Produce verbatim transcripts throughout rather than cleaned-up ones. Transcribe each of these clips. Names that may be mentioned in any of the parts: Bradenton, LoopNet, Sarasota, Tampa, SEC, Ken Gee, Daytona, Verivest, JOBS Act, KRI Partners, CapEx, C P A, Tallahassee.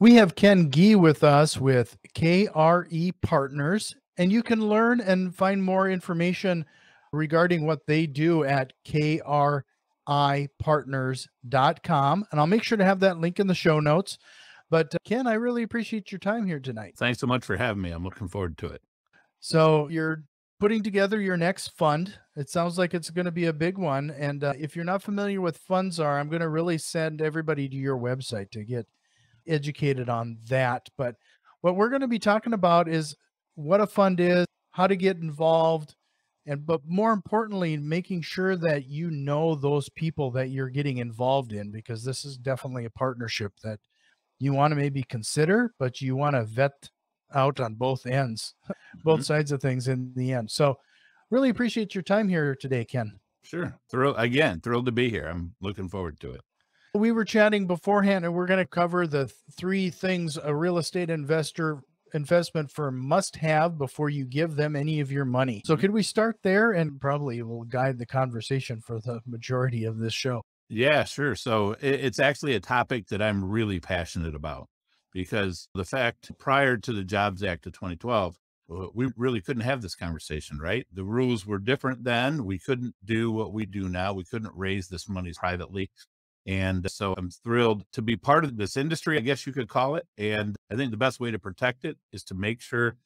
We have Ken Gee with us with K R I Partners, and you can learn and find more information regarding what they do at K R I partners dot com. And I'll make sure to have that link in the show notes. But uh, Ken, I really appreciate your time here tonight. Thanks so much for having me. I'm looking forward to it. So you're putting together your next fund. It sounds like it's going to be a big one. And uh, if you're not familiar with funds are, I'm going to really send everybody to your website to get educated on that. But what we're going to be talking about is what a fund is, how to get involved, and but more importantly, making sure that you know those people that you're getting involved in, because this is definitely a partnership that you want to maybe consider, but you want to vet out on both ends, both mm-hmm. sides of things in the end. So really appreciate your time here today, Ken. Sure. Thrill, again, thrilled to be here. I'm looking forward to it. We were chatting beforehand, and we're going to cover the three things a real estate investor investment firm must have before you give them any of your money. So could we start there, and probably will guide the conversation for the majority of this show? Yeah, sure. So it's actually a topic that I'm really passionate about, because the fact prior to the JOBS Act of twenty twelve, we really couldn't have this conversation, right? The rules were different then. We couldn't do what we do now. We couldn't raise this money privately. And so I'm thrilled to be part of this industry, I guess you could call it. And I think the best way to protect it is to make sure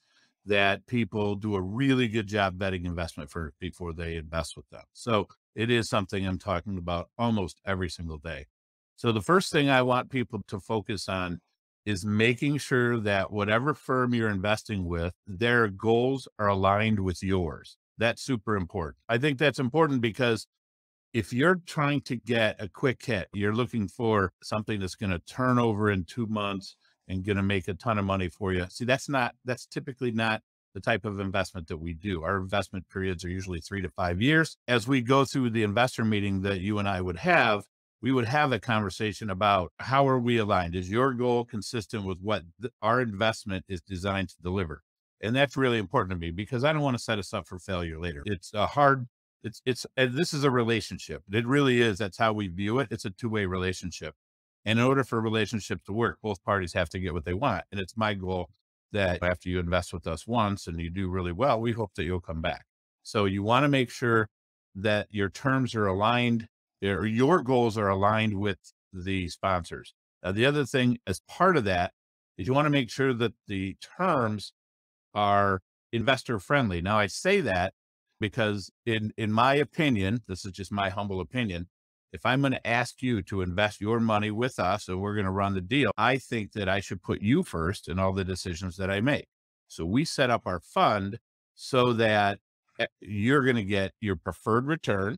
that people do a really good job vetting investment firms before they invest with them. So it is something I'm talking about almost every single day. So the first thing I want people to focus on is making sure that whatever firm you're investing with, their goals are aligned with yours. That's super important. I think that's important because if you're trying to get a quick hit, you're looking for something that's going to turn over in two months and going to make a ton of money for you. See, that's not, that's typically not the type of investment that we do. Our investment periods are usually three to five years. As we go through the investor meeting that you and I would have, we would have a conversation about how are we aligned? Is your goal consistent with what th- our investment is designed to deliver? And that's really important to me, because I don't want to set us up for failure later. It's a hard, it's, it's, and this is a relationship. It really is. That's how we view it. It's a two-way relationship. And in order for a relationship to work, both parties have to get what they want. And it's my goal that after you invest with us once and you do really well, we hope that you'll come back. So you want to make sure that your terms are aligned, or your goals are aligned with the sponsors. Uh, the other thing as part of that is you want to make sure that the terms are investor friendly. Now I say that because in, in my opinion, this is just my humble opinion. If I'm going to ask you to invest your money with us and we're going to run the deal, I think that I should put you first in all the decisions that I make. So we set up our fund so that you're going to get your preferred return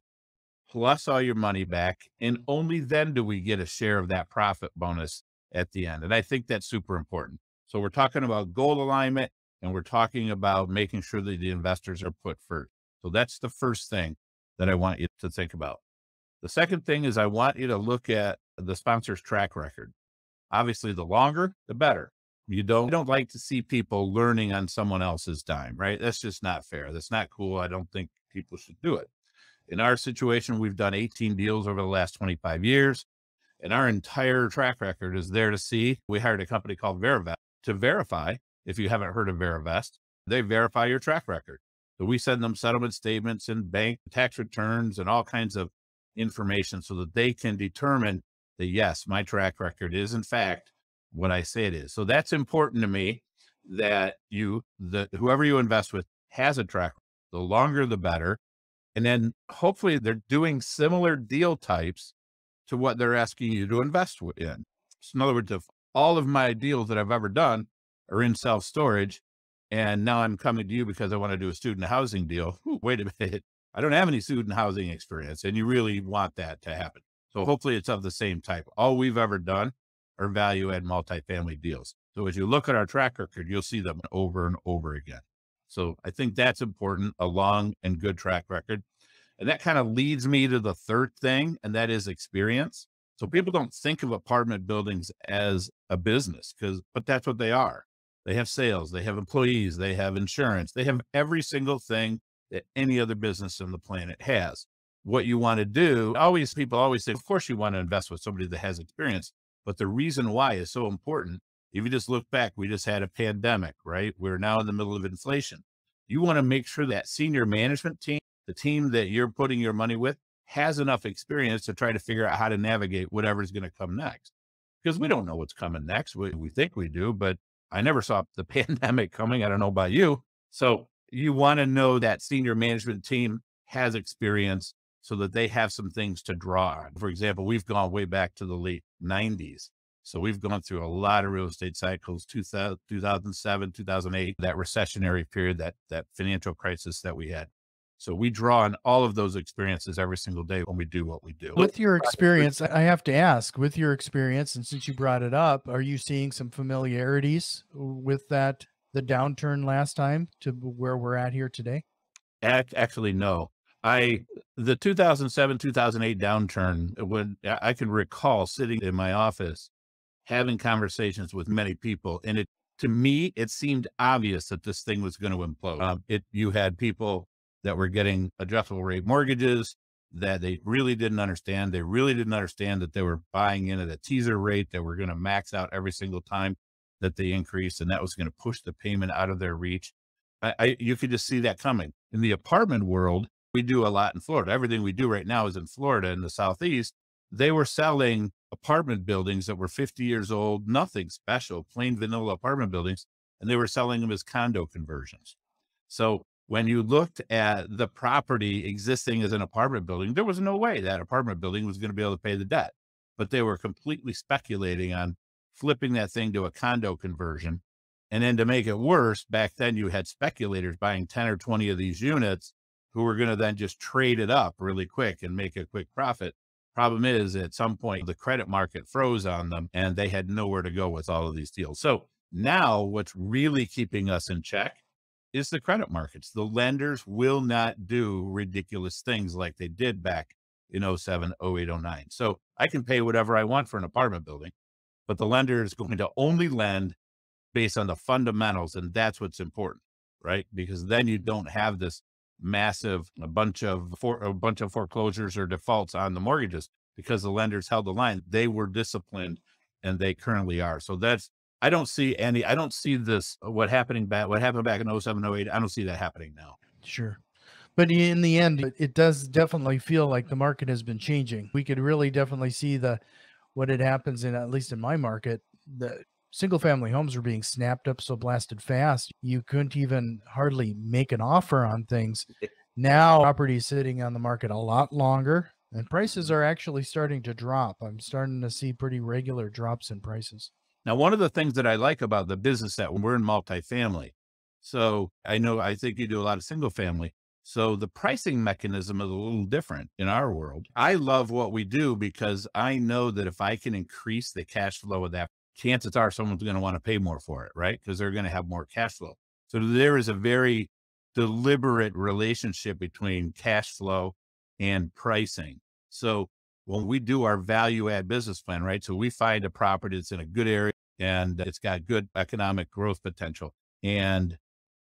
plus all your money back. And only then do we get a share of that profit bonus at the end. And I think that's super important. So we're talking about goal alignment, and we're talking about making sure that the investors are put first. So that's the first thing that I want you to think about. The second thing is I want you to look at the sponsor's track record. Obviously, the longer, the better. You don't, I don't like to see people learning on someone else's dime, right? That's just not fair. That's not cool. I don't think people should do it. In our situation, we've done eighteen deals over the last twenty-five years, and our entire track record is there to see. We hired a company called Verivest to verify. If you haven't heard of Verivest, they verify your track record. So we send them settlement statements and bank tax returns and all kinds of information so that they can determine that, yes, my track record is in fact what I say it is. So that's important to me, that you, the, whoever you invest with has a track record. The longer, the better. And then hopefully they're doing similar deal types to what they're asking you to invest in. So in other words, if all of my deals that I've ever done are in self-storage, and now I'm coming to you because I want to do a student housing deal, Ooh, wait a minute, I don't have any student housing experience, and you really want that to happen. So hopefully it's of the same type. All we've ever done are value add multifamily deals. So as you look at our track record, you'll see them over and over again. So I think that's important, a long and good track record. And that kind of leads me to the third thing, and that is experience. So people don't think of apartment buildings as a business, because, but that's what they are. They have sales, they have employees, they have insurance, they have every single thing that any other business on the planet has. What you want to do, always, people always say, of course you want to invest with somebody that has experience, but the reason why is so important If you just look back, we just had a pandemic, right? We're now in the middle of inflation. You want to make sure that senior management team, the team that you're putting your money with, has enough experience to try to figure out how to navigate whatever's going to come next, because we don't know what's coming next. We, we think we do, but I never saw the pandemic coming. I don't know about you. So you want to know that senior management team has experience so that they have some things to draw on. For example, we've gone way back to the late nineties. So we've gone through a lot of real estate cycles, two thousand, two thousand seven, two thousand eight, that recessionary period, that, that financial crisis that we had. So we draw on all of those experiences every single day when we do what we do. With your experience, I have to ask, with your experience, and since you brought it up, are you seeing some familiarities with that, the downturn last time to where we're at here today? Actually, no. I, the two thousand seven, two thousand eight downturn, when I can recall sitting in my office, having conversations with many people, and it, to me, it seemed obvious that this thing was going to implode. Um, it, you had people that were getting adjustable rate mortgages that they really didn't understand. They really didn't understand that they were buying in at a teaser rate that were going to max out every single time that they increased. And that was going to push the payment out of their reach. I, I, you could just see that coming. In the apartment world, we do a lot in Florida. Everything we do right now is in Florida, in the Southeast. They were selling apartment buildings that were fifty years old, nothing special, plain vanilla apartment buildings. And they were selling them as condo conversions. So when you looked at the property existing as an apartment building, there was no way that apartment building was going to be able to pay the debt, but they were completely speculating on flipping that thing to a condo conversion. And then to make it worse, back then you had speculators buying ten or twenty of these units who were going to then just trade it up really quick and make a quick profit. Problem is, at some point, the credit market froze on them and they had nowhere to go with all of these deals. So now what's really keeping us in check is the credit markets. The lenders will not do ridiculous things like they did back in oh seven, oh eight, oh nine. So I can pay whatever I want for an apartment building, but the lender is going to only lend based on the fundamentals. And that's what's important, right? Because then you don't have this massive, a bunch of for, a bunch of foreclosures or defaults on the mortgages, because the lenders held the line. They were disciplined and they currently are. So that's, I don't see any, I don't see this, what happening back, what happened back in oh seven, oh eight. I don't see that happening now. Sure. But in the end, it does definitely feel like the market has been changing. We could really definitely see the, what it happens in, at least in my market, the single family homes were being snapped up so blasted fast. You couldn't even hardly make an offer on things. Now property is sitting on the market a lot longer and prices are actually starting to drop. I'm starting to see pretty regular drops in prices. Now, one of the things that I like about the business that we're in multifamily. So I know, I think you do a lot of single family. So the pricing mechanism is a little different in our world. I love what we do because I know that if I can increase the cash flow of that, chances are someone's going to want to pay more for it, right? Because they're going to have more cash flow. So there is a very deliberate relationship between cash flow and pricing. So when we do our value add business plan, right? So we find a property that's in a good area and it's got good economic growth potential. And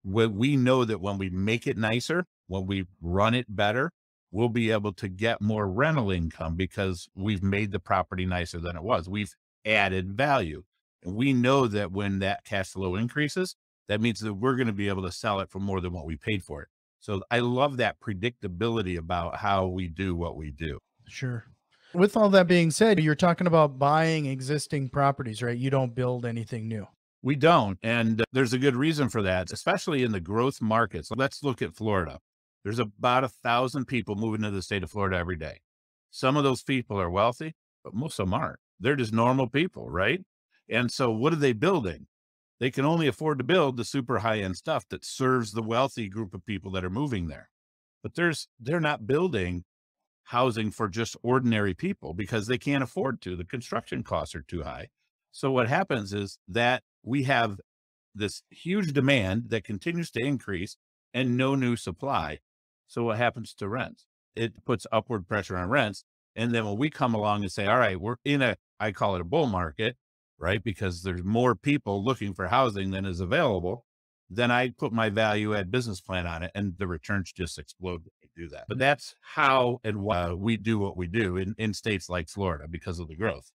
what we know that when we make it nicer, when we run it better, we'll be able to get more rental income because we've made the property nicer than it was. We've added value. And we know that when that cash flow increases, that means that we're going to be able to sell it for more than what we paid for it. So I love that predictability about how we do what we do. Sure. With all that being said, you're talking about buying existing properties, right? You don't build anything new. We don't. And uh, there's a good reason for that, especially in the growth markets. Let's look at Florida. There's about a thousand people moving to the state of Florida every day. Some of those people are wealthy, but most of them aren't. They're just normal people, right? And so what are they building? They can only afford to build the super high-end stuff that serves the wealthy group of people that are moving there. But there's, they're not building housing for just ordinary people because they can't afford to. The construction costs are too high. So what happens is that we have this huge demand that continues to increase and no new supply. So what happens to rents? It puts upward pressure on rents. And then when we come along and say, all right, we're in a, I call it a bull market, right? Because there's more people looking for housing than is available. Then I put my value add business plan on it and the returns just explode when we do that. But that's how and why we do what we do in, in states like Florida because of the growth.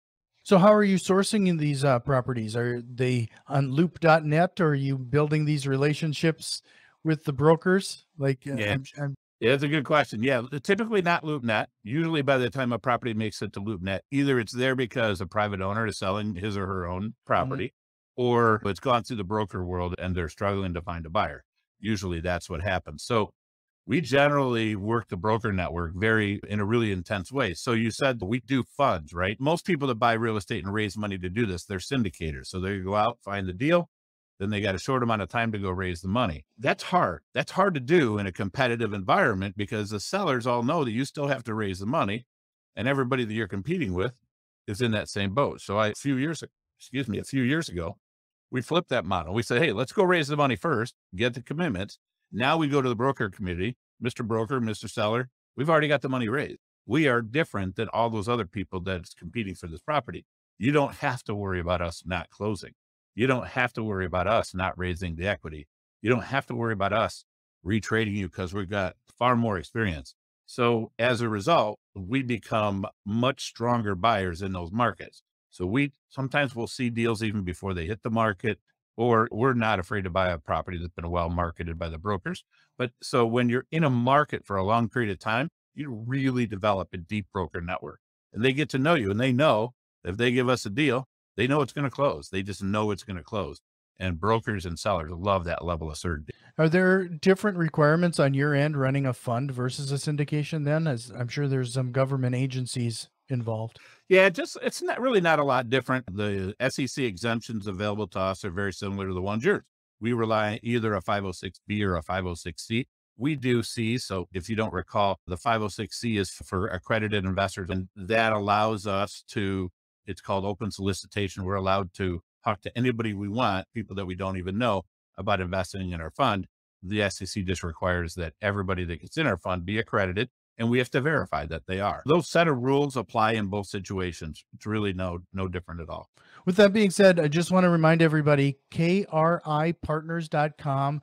So how are you sourcing in these uh, properties? Are they on loop dot net, or are you building these relationships with the brokers? Like, yeah, I'm, I'm... yeah that's a good question. Yeah, typically not LoopNet. Usually by the time a property makes it to LoopNet, either it's there because a private owner is selling his or her own property, mm-hmm. or it's gone through the broker world and they're struggling to find a buyer. Usually that's what happens. So we generally work the broker network very in a really intense way. So you said we do funds, right? Most people that buy real estate and raise money to do this, they're syndicators. So they go out, find the deal, then they got a short amount of time to go raise the money. That's hard. That's hard to do in a competitive environment because the sellers all know that you still have to raise the money, and everybody that you're competing with is in that same boat. So I, a few years, excuse me, a few years ago, we flipped that model. We said, hey, let's go raise the money first, get the commitments. Now we go to the broker community, Mister Broker, Mister Seller. We've already got the money raised. We are different than all those other people that's competing for this property. You don't have to worry about us not closing. You don't have to worry about us not raising the equity. You don't have to worry about us retrading you because we've got far more experience. So as a result, we become much stronger buyers in those markets. So we sometimes will see deals even before they hit the market, or we're not afraid to buy a property that's been well marketed by the brokers. But so when you're in a market for a long period of time, you really develop a deep broker network, and they get to know you, and they know if they give us a deal, they know it's going to close. They just know it's going to close. And brokers and sellers love that level of certainty. Are there different requirements on your end running a fund versus a syndication then? As I'm sure there's some government agencies involved. Yeah, just, it's not really not a lot different. The S E C exemptions available to us are very similar to the ones yours. We rely on either a five oh six B or a five oh six C. We do C. So if you don't recall, the five oh six C is for accredited investors, and that allows us to, it's called open solicitation. We're allowed to talk to anybody we want, people that we don't even know, about investing in our fund. The S E C just requires that everybody that gets in our fund be accredited, and we have to verify that they are. Those set of rules apply in both situations. It's really no, no different at all. With that being said, I just want to remind everybody, K R I partners dot com.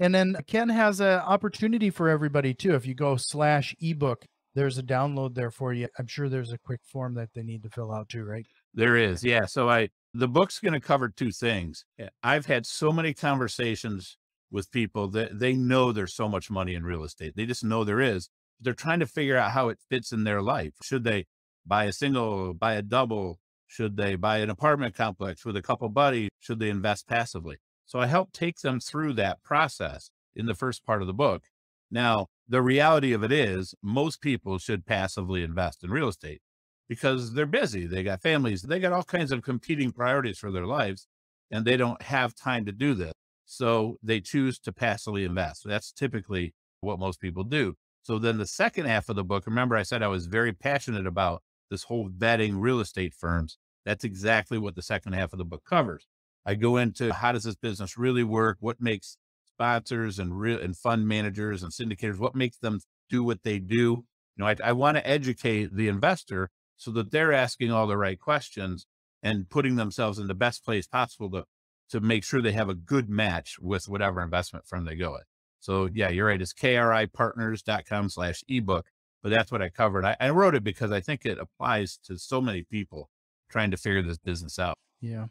And then Ken has an opportunity for everybody too. If you go slash ebook, there's a download there for you. I'm sure there's a quick form that they need to fill out too, right? There is. Yeah. So I, the book's going to cover two things. I've had so many conversations with people that they know there's so much money in real estate. They just know there is. They're trying to figure out how it fits in their life. Should they buy a single, buy a double? Should they buy an apartment complex with a couple buddies? Should they invest passively? So I help take them through that process in the first part of the book. Now, the reality of it is most people should passively invest in real estate because they're busy. They got families, they got all kinds of competing priorities for their lives, and they don't have time to do this. So they choose to passively invest. So that's typically what most people do. So then the second half of the book, remember I said I was very passionate about this whole vetting real estate firms. That's exactly what the second half of the book covers. I go into how does this business really work? What makes sponsors and real and fund managers and syndicators, what makes them do what they do? You know, I, I want to educate the investor so that they're asking all the right questions and putting themselves in the best place possible to, to make sure they have a good match with whatever investment firm they go at. So yeah, you're right. It's K R I partners dot com slash ebook, but that's what I covered. I, I wrote it because I think it applies to so many people trying to figure this business out. Yeah.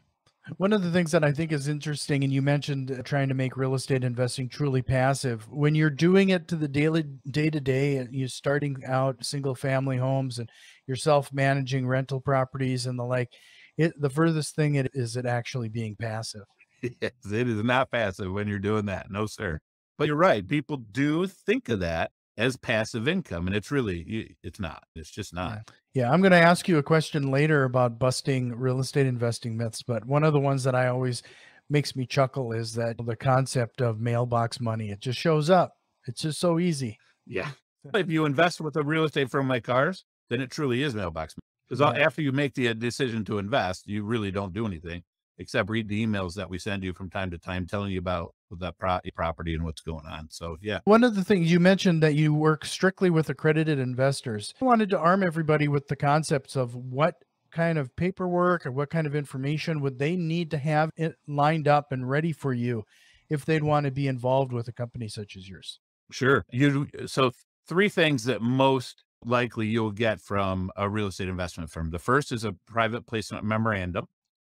One of the things that I think is interesting, and you mentioned trying to make real estate investing truly passive, when you're doing it to the daily day to day, and you're starting out single family homes and you're self-managing rental properties and the like, it, the furthest thing it is it actually being passive. Yes, it is not passive when you're doing that. No, sir. But you're right. People do think of that as passive income, and it's really, it's not, it's just not. Yeah. I'm going to ask you a question later about busting real estate investing myths, but one of the ones that I always makes me chuckle is that the concept of mailbox money, it just shows up. It's just so easy. Yeah. If you invest with a real estate firm like ours, then it truly is mailbox money. Because yeah. after you make the decision to invest, you really don't do anything except read the emails that we send you from time to time telling you about that pro property and what's going on. So yeah. One of the things you mentioned that you work strictly with accredited investors. I wanted to arm everybody with the concepts of what kind of paperwork or what kind of information would they need to have it lined up and ready for you if they'd want to be involved with a company such as yours. Sure. You, so three things that most likely you'll get from a real estate investment firm. The first is a private placement memorandum,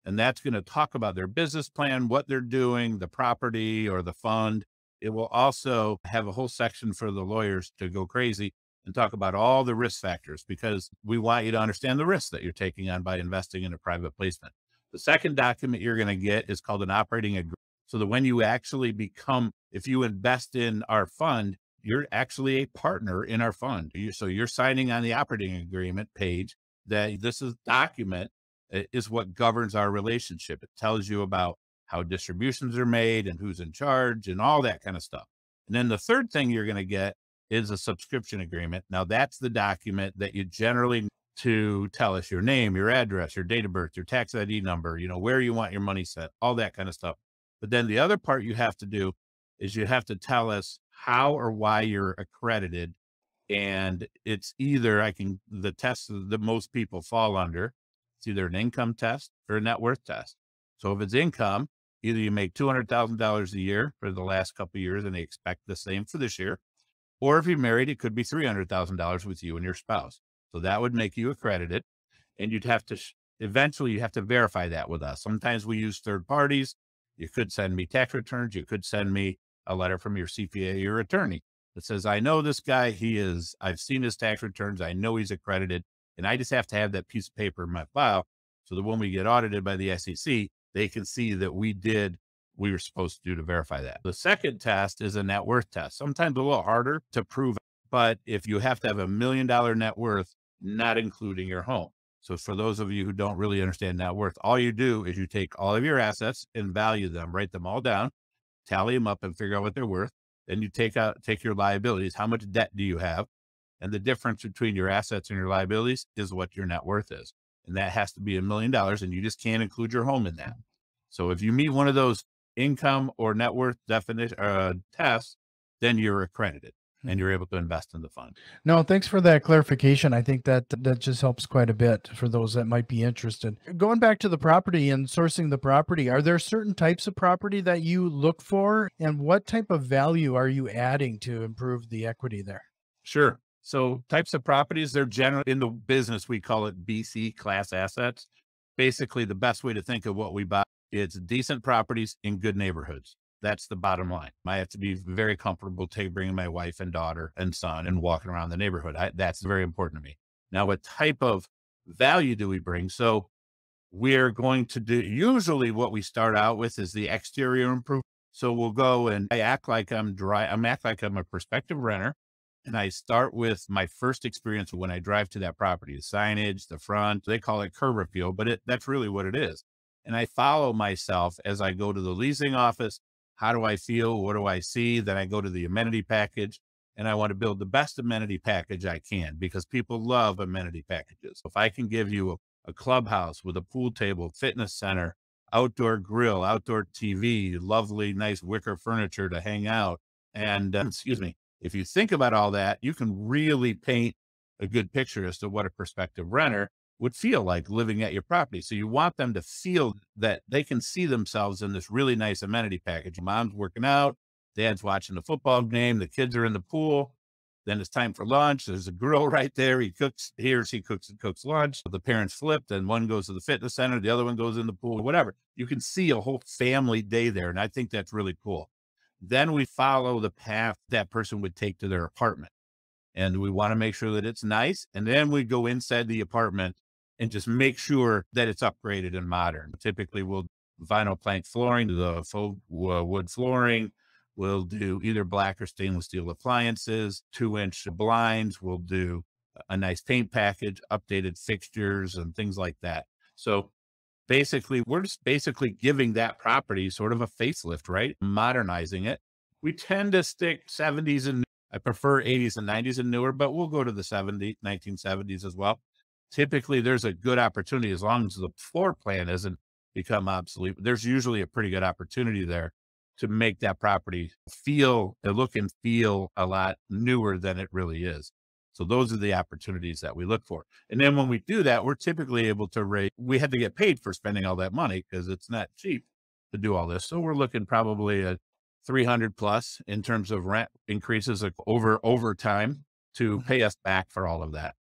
and that's going to talk about their business plan, what they're doing, the property or the fund. It will also have a whole section for the lawyers to go crazy and talk about all the risk factors, because we want you to understand the risk that you're taking on by investing in a private placement. The second document you're going to get is called an operating agreement, so that when you actually become, if you invest in our fund, you're actually a partner in our fund. You, so you're signing on the operating agreement page that this is document is what governs our relationship. It tells you about how distributions are made and who's in charge and all that kind of stuff. And then the third thing you're going to get is a subscription agreement. Now that's the document that you generally to tell us your name, your address, your date of birth, your tax I D number, you know, where you want your money set, all that kind of stuff. But then the other part you have to do is you have to tell us how or why you're accredited. And it's either I can, the test that most people fall under, it's either an income test or a net worth test. So if it's income, either you make two hundred thousand dollars a year for the last couple of years and they expect the same for this year, or if you're married, it could be three hundred thousand dollars with you and your spouse. So that would make you accredited, and you'd have to, eventually you have to verify that with us. Sometimes we use third parties. You could send me tax returns. You could send me a letter from your C P A or your attorney that says, I know this guy, he is, I've seen his tax returns. I know he's accredited, and I just have to have that piece of paper in my file so that when we get audited by the S E C, they can see that we did, we were supposed to do to verify that. The second test is a net worth test. Sometimes a little harder to prove, but if you have to have a million dollar net worth, not including your home. So for those of you who don't really understand net worth, all you do is you take all of your assets and value them, write them all down, tally them up and figure out what they're worth. Then you take out, take your liabilities. How much debt do you have? And the difference between your assets and your liabilities is what your net worth is. And that has to be a million dollars, and you just can't include your home in that. So if you meet one of those income or net worth definition uh, tests, then you're accredited and you're able to invest in the fund. No, thanks for that clarification. I think that that just helps quite a bit for those that might be interested. Going back to the property and sourcing the property, are there certain types of property that you look for, and what type of value are you adding to improve the equity there? Sure. So types of properties, they're generally in the business, we call it B C class assets. Basically the best way to think of what we buy, it's decent properties in good neighborhoods. That's the bottom line. I have to be very comfortable take, bringing my wife and daughter and son and walking around the neighborhood. I, that's very important to me. Now, what type of value do we bring? So we're going to do, usually what we start out with is the exterior improvement. So we'll go and I act like I'm dry. I'm act like I'm a prospective renter. And I start with my first experience when I drive to that property, the signage, the front, they call it curb appeal, but it, that's really what it is. And I follow myself as I go to the leasing office. How do I feel? What do I see? Then I go to the amenity package, and I want to build the best amenity package I can, because people love amenity packages. If I can give you a, a clubhouse with a pool table, fitness center, outdoor grill, outdoor T V, lovely, nice wicker furniture to hang out. And uh, excuse me, if you think about all that, you can really paint a good picture as to what a prospective renter would feel like living at your property. So you want them to feel that they can see themselves in this really nice amenity package. Mom's working out, dad's watching the football game, the kids are in the pool. Then it's time for lunch. There's a grill right there. He cooks, he or she cooks and cooks lunch. The parents flipped and one goes to the fitness center. The other one goes in the pool, whatever. You can see a whole family day there. And I think that's really cool. Then we follow the path that person would take to their apartment. And we want to make sure that it's nice. And then we go inside the apartment and just make sure that it's upgraded and modern. Typically we'll vinyl plank flooring, the faux wood flooring. We'll do either black or stainless steel appliances, two inch blinds. We'll do a nice paint package, updated fixtures and things like that. So basically we're just basically giving that property sort of a facelift, right? Modernizing it. We tend to stick seventies and I prefer eighties and nineties and newer, but we'll go to the seventies, nineteen seventies as well. Typically there's a good opportunity as long as the floor plan hasn't become obsolete. There's usually a pretty good opportunity there to make that property feel, look and feel a lot newer than it really is. So those are the opportunities that we look for. And then when we do that, we're typically able to rate, we had to get paid for spending all that money because it's not cheap to do all this. So we're looking probably at three hundred plus in terms of rent increases over, over time. to pay us back for all of that.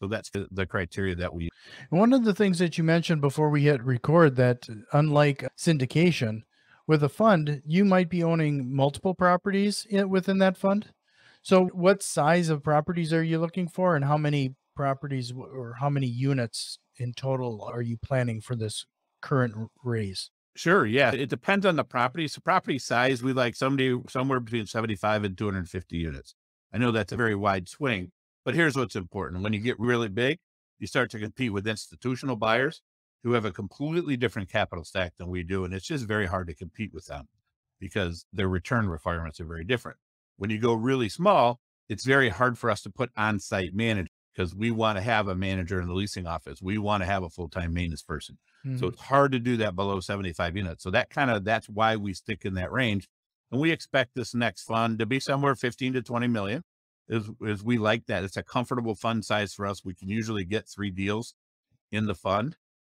So that's the, the criteria that we use. One of the things that you mentioned before we hit record, that unlike syndication, with a fund, you might be owning multiple properties within that fund. So what size of properties are you looking for, and how many properties or how many units in total are you planning for this current raise? Sure. Yeah. It depends on the property. So property size, we like somebody somewhere between seventy-five and two hundred fifty units. I know that's a very wide swing, but here's what's important. When you get really big, you start to compete with institutional buyers who have a completely different capital stack than we do. And it's just very hard to compete with them because their return requirements are very different. When you go really small, it's very hard for us to put on-site managers because we want to have a manager in the leasing office. We want to have a full-time maintenance person. Mm-hmm. So it's hard to do that below seventy-five units. So that kind of, that's why we stick in that range. And we expect this next fund to be somewhere fifteen to twenty million is, is we like that. It's a comfortable fund size for us. We can usually get three deals in the fund.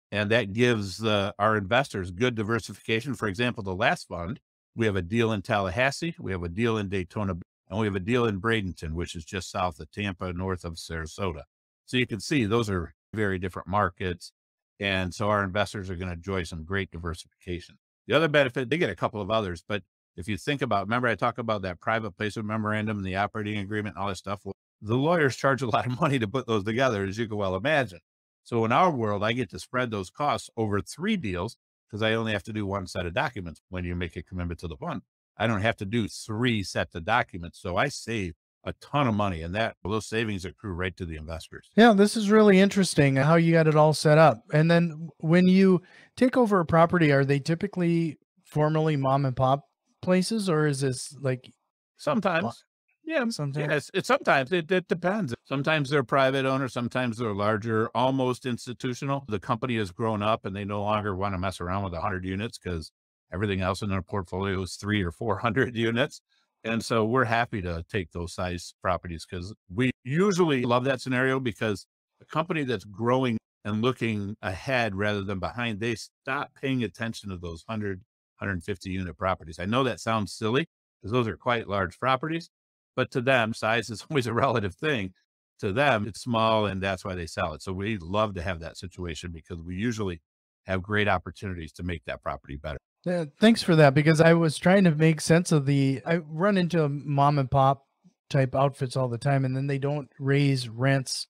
And that gives uh, our investors good diversification. For example, the last fund, we have a deal in Tallahassee, we have a deal in Daytona, and we have a deal in Bradenton, which is just south of Tampa, north of Sarasota. So you can see those are very different markets. And so our investors are going to enjoy some great diversification. The other benefit, they get a couple of others, but if you think about, remember I talk about that private placement memorandum and the operating agreement and all that stuff, well, the lawyers charge a lot of money to put those together, as you can well imagine. So in our world, I get to spread those costs over three deals because I only have to do one set of documents. When you make a commitment to the fund, I don't have to do three sets of documents. So I save a ton of money, and that those savings accrue right to the investors. Yeah, this is really interesting how you got it all set up. And then when you take over a property, are they typically formerly mom and pop places, or is this like sometimes? Yeah, sometimes. Yes, it, sometimes it, it depends. Sometimes they're private owners. Sometimes they're larger, almost institutional. The company has grown up and they no longer want to mess around with one hundred units because everything else in their portfolio is three or four hundred units. And so we're happy to take those size properties because we usually love that scenario, because a company that's growing and looking ahead rather than behind, they stop paying attention to those one hundred, one hundred fifty unit properties. I know that sounds silly because those are quite large properties. But to them, size is always a relative thing. To them, it's small, and that's why they sell it. So we love to have that situation because we usually have great opportunities to make that property better. Yeah, thanks for that, because I was trying to make sense of the, I run into mom and pop type outfits all the time, and then they don't raise rents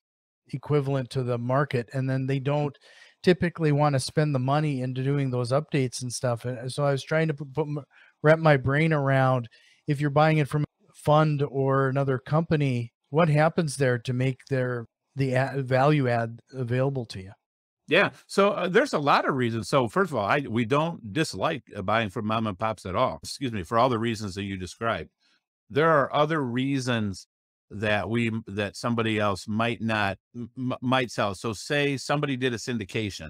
equivalent to the market. And then they don't typically want to spend the money into doing those updates and stuff. And so I was trying to put, wrap my brain around, if you're buying it from fund or another company, what happens there to make their, the ad, value add available to you? Yeah. So uh, there's a lot of reasons. So first of all, I, we don't dislike uh, buying from mom and pops at all, excuse me, for all the reasons that you described. There are other reasons that we, that somebody else might not, m might sell. So say somebody did a syndication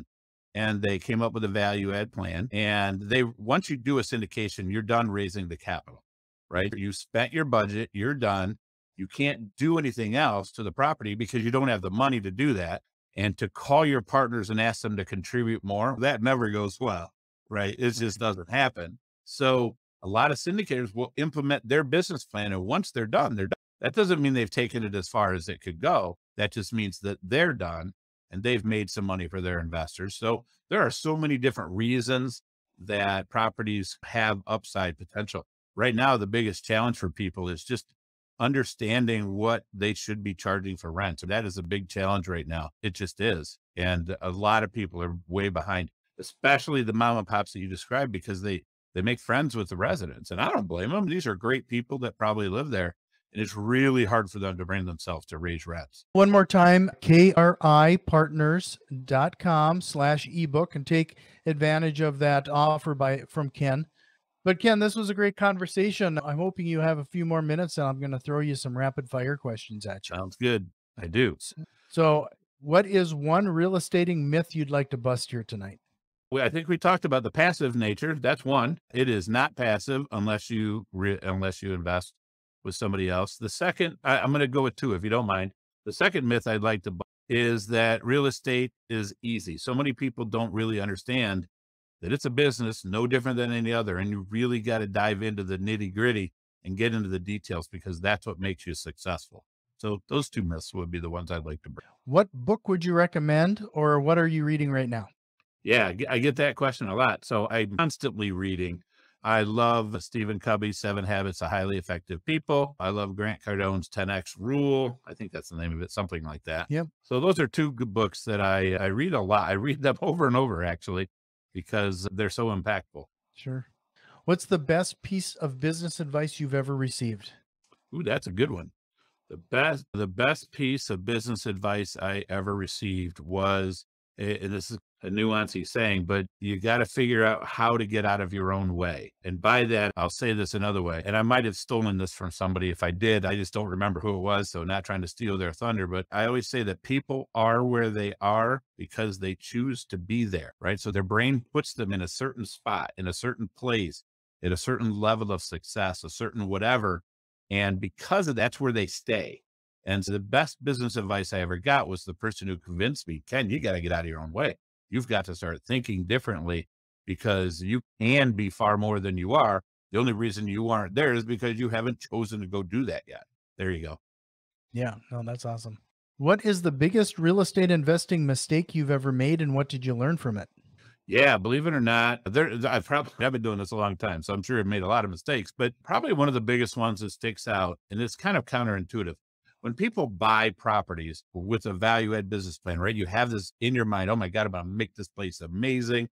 and they came up with a value add plan, and they, once you do a syndication, you're done raising the capital. Right? You spent your budget, you're done. You can't do anything else to the property because you don't have the money to do that. And to call your partners and ask them to contribute more, that never goes well, right? It just doesn't happen. So a lot of syndicators will implement their business plan, and once they're done, they're done. That doesn't mean they've taken it as far as it could go. That just means that they're done and they've made some money for their investors. So there are so many different reasons that properties have upside potential. Right now, the biggest challenge for people is just understanding what they should be charging for rent. So that is a big challenge right now. It just is. And a lot of people are way behind, especially the mom and pops that you described, because they, they make friends with the residents, and I don't blame them. These are great people that probably live there, and it's really hard for them to bring themselves to raise rents. One more time, K R I partners dot com slash ebook, and take advantage of that offer by from Ken. But Ken, this was a great conversation. I'm hoping you have a few more minutes, and I'm going to throw you some rapid fire questions at you. Sounds good. I do. So what is one real estate myth you'd like to bust here tonight? Well, I think we talked about the passive nature. That's one. It is not passive unless you, re unless you invest with somebody else. The second, I, I'm going to go with two, if you don't mind. The second myth I'd like to bust is that real estate is easy. So many people don't really understand that it's a business no different than any other. And you really got to dive into the nitty gritty and get into the details, because that's what makes you successful. So those two myths would be the ones I'd like to bring. What book would you recommend, or what are you reading right now? Yeah, I get that question a lot. So I'm constantly reading. I love Stephen Covey's Seven Habits of Highly Effective People. I love Grant Cardone's ten X Rule. I think that's the name of it, something like that. Yep. So those are two good books that I, I read a lot. I read them over and over, actually, because they're so impactful. Sure. What's the best piece of business advice you've ever received? Ooh, that's a good one. The best, the best piece of business advice I ever received was, and this is a nuancey saying, but you got to figure out how to get out of your own way. And by that, I'll say this another way, and I might have stolen this from somebody. If I did, I just don't remember who it was. So not trying to steal their thunder, but I always say that people are where they are because they choose to be there, right? So their brain puts them in a certain spot, in a certain place, at a certain level of success, a certain whatever. And because of that's where they stay. And so the best business advice I ever got was the person who convinced me, Ken, you got to get out of your own way. You've got to start thinking differently because you can be far more than you are. The only reason you aren't there is because you haven't chosen to go do that yet. There you go. Yeah, no, that's awesome. What is the biggest real estate investing mistake you've ever made, and what did you learn from it? Yeah, believe it or not, there, I've probably I've been doing this a long time, so I'm sure I've made a lot of mistakes, but probably one of the biggest ones that sticks out, and it's kind of counterintuitive. When people buy properties with a value add business plan, right? You have this in your mind, oh my God, I'm going to make this place amazing.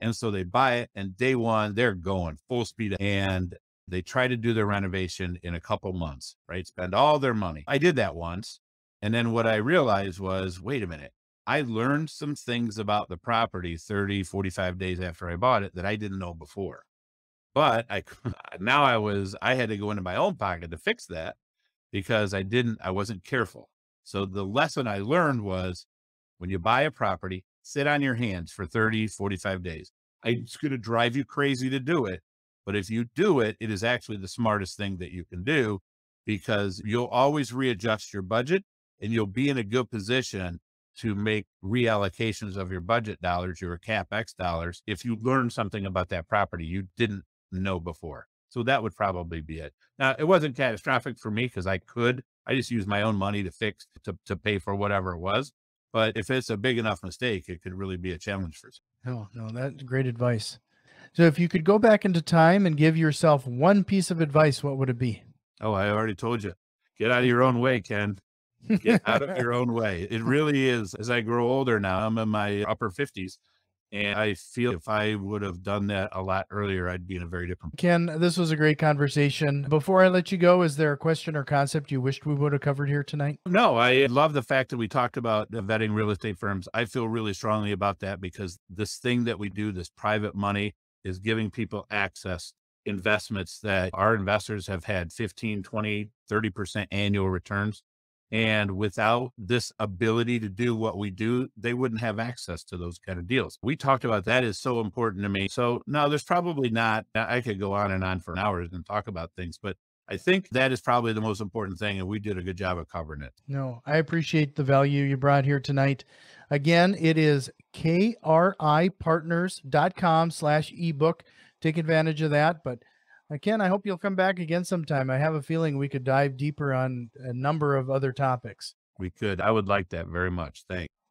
And so they buy it, and day one, they're going full speed, and they try to do their renovation in a couple months, right? Spend all their money. I did that once. And then what I realized was, wait a minute. I learned some things about the property thirty, forty-five days after I bought it that I didn't know before, but I, now I was, I had to go into my own pocket to fix that because I didn't, I wasn't careful. So the lesson I learned was when you buy a property, sit on your hands for thirty, forty-five days. It's going to drive you crazy to do it. But if you do it, it is actually the smartest thing that you can do because you'll always readjust your budget and you'll be in a good position to make reallocations of your budget dollars, your CapEx dollars, if you learn something about that property you didn't know before. So that would probably be it. Now, it wasn't catastrophic for me because I could, I just used my own money to fix, to, to pay for whatever it was. But if it's a big enough mistake, it could really be a challenge for someone. No, no, that's great advice. So if you could go back into time and give yourself one piece of advice, what would it be? Oh, I already told you. Get out of your own way, Ken. Get out of your own way. It really is. As I grow older now, I'm in my upper fifties, and I feel if I would have done that a lot earlier, I'd be in a very different place. Ken, this was a great conversation. Before I let you go, is there a question or concept you wished we would have covered here tonight? No, I love the fact that we talked about vetting real estate firms. I feel really strongly about that because this thing that we do, this private money, is giving people access to investments that our investors have had fifteen, twenty, thirty percent annual returns. And without this ability to do what we do, they wouldn't have access to those kind of deals. We talked about that is so important to me. So no, there's probably not, I could go on and on for hours and talk about things, but I think that is probably the most important thing. And we did a good job of covering it. No, I appreciate the value you brought here tonight. Again, it is K R I partners dot com slash ebook. Take advantage of that. But Ken, I hope you'll come back again sometime. I have a feeling we could dive deeper on a number of other topics. We could. I would like that very much. Thanks.